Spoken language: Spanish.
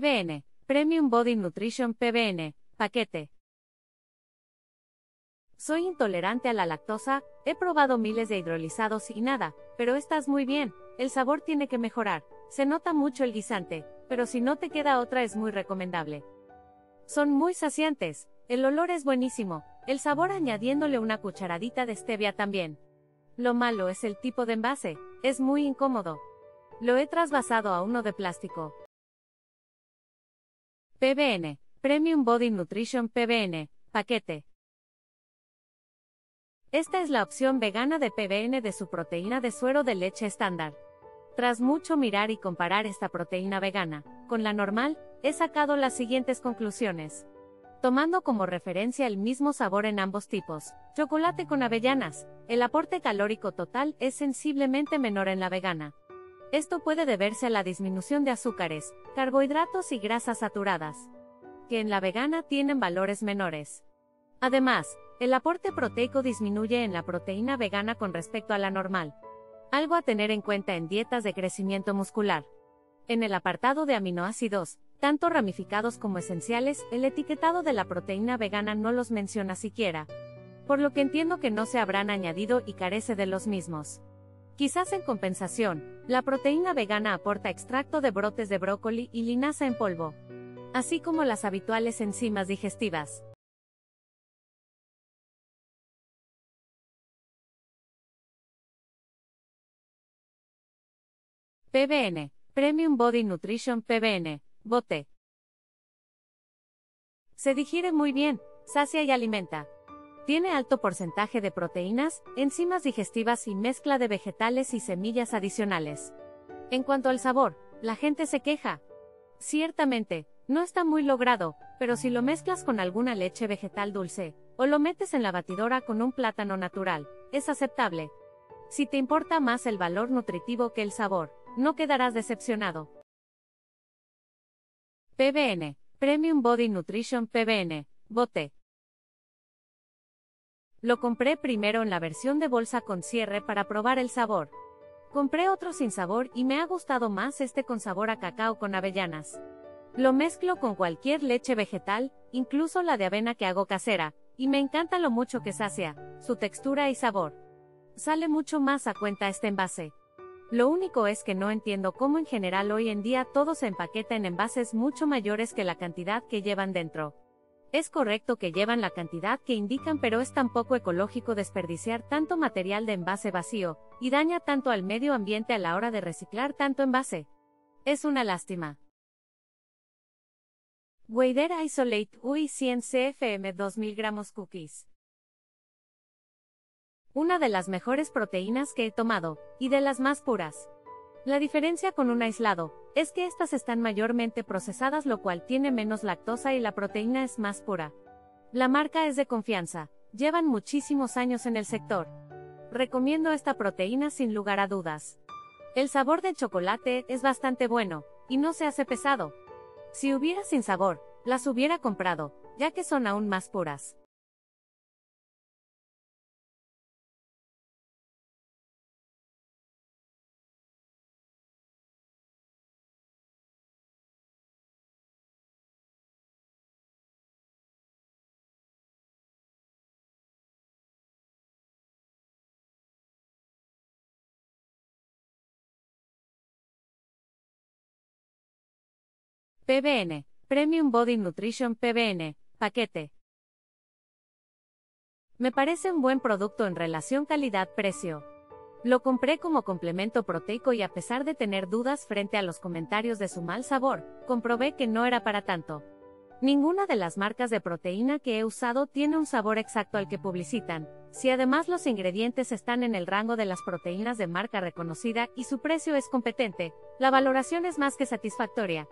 PBN, Premium Body Nutrition PBN, paquete. Soy intolerante a la lactosa, he probado miles de hidrolizados y nada, pero estás muy bien, el sabor tiene que mejorar, se nota mucho el guisante, pero si no te queda otra es muy recomendable. Son muy saciantes, el olor es buenísimo, el sabor añadiéndole una cucharadita de stevia también. Lo malo es el tipo de envase, es muy incómodo. Lo he trasvasado a uno de plástico. PBN, Premium Body Nutrition PBN, paquete. Esta es la opción vegana de PBN de su proteína de suero de leche estándar. Tras mucho mirar y comparar esta proteína vegana con la normal, he sacado las siguientes conclusiones. Tomando como referencia el mismo sabor en ambos tipos, chocolate con avellanas, el aporte calórico total es sensiblemente menor en la vegana. Esto puede deberse a la disminución de azúcares, carbohidratos y grasas saturadas, que en la vegana tienen valores menores. Además, el aporte proteico disminuye en la proteína vegana con respecto a la normal. Algo a tener en cuenta en dietas de crecimiento muscular. En el apartado de aminoácidos, tanto ramificados como esenciales, el etiquetado de la proteína vegana no los menciona siquiera, por lo que entiendo que no se habrán añadido y carece de los mismos. Quizás en compensación, la proteína vegana aporta extracto de brotes de brócoli y linaza en polvo, así como las habituales enzimas digestivas. PBN, Premium Body Nutrition PBN. Bote. Se digiere muy bien, sacia y alimenta. Tiene alto porcentaje de proteínas, enzimas digestivas y mezcla de vegetales y semillas adicionales. En cuanto al sabor, la gente se queja. Ciertamente, no está muy logrado, pero si lo mezclas con alguna leche vegetal dulce, o lo metes en la batidora con un plátano natural, es aceptable. Si te importa más el valor nutritivo que el sabor, no quedarás decepcionado. PBN, Premium Body Nutrition PBN, bote. Lo compré primero en la versión de bolsa con cierre para probar el sabor. Compré otro sin sabor y me ha gustado más este con sabor a cacao con avellanas. Lo mezclo con cualquier leche vegetal, incluso la de avena que hago casera, y me encanta lo mucho que sacia, su textura y sabor. Sale mucho más a cuenta este envase. Lo único es que no entiendo cómo en general hoy en día todo se empaqueta en envases mucho mayores que la cantidad que llevan dentro. Es correcto que llevan la cantidad que indican, pero es tan poco ecológico desperdiciar tanto material de envase vacío, y daña tanto al medio ambiente a la hora de reciclar tanto envase. Es una lástima. Weider Isolate Whey 100 CFM 2000 gramos cookies. Una de las mejores proteínas que he tomado, y de las más puras. La diferencia con un aislado, es que estas están mayormente procesadas, lo cual tiene menos lactosa y la proteína es más pura. La marca es de confianza, llevan muchísimos años en el sector. Recomiendo esta proteína sin lugar a dudas. El sabor del chocolate es bastante bueno, y no se hace pesado. Si hubiera sin sabor, las hubiera comprado, ya que son aún más puras. PBN, Premium Body Nutrition PBN, paquete. Me parece un buen producto en relación calidad-precio. Lo compré como complemento proteico y a pesar de tener dudas frente a los comentarios de su mal sabor, comprobé que no era para tanto. Ninguna de las marcas de proteína que he usado tiene un sabor exacto al que publicitan, si además los ingredientes están en el rango de las proteínas de marca reconocida y su precio es competente, la valoración es más que satisfactoria.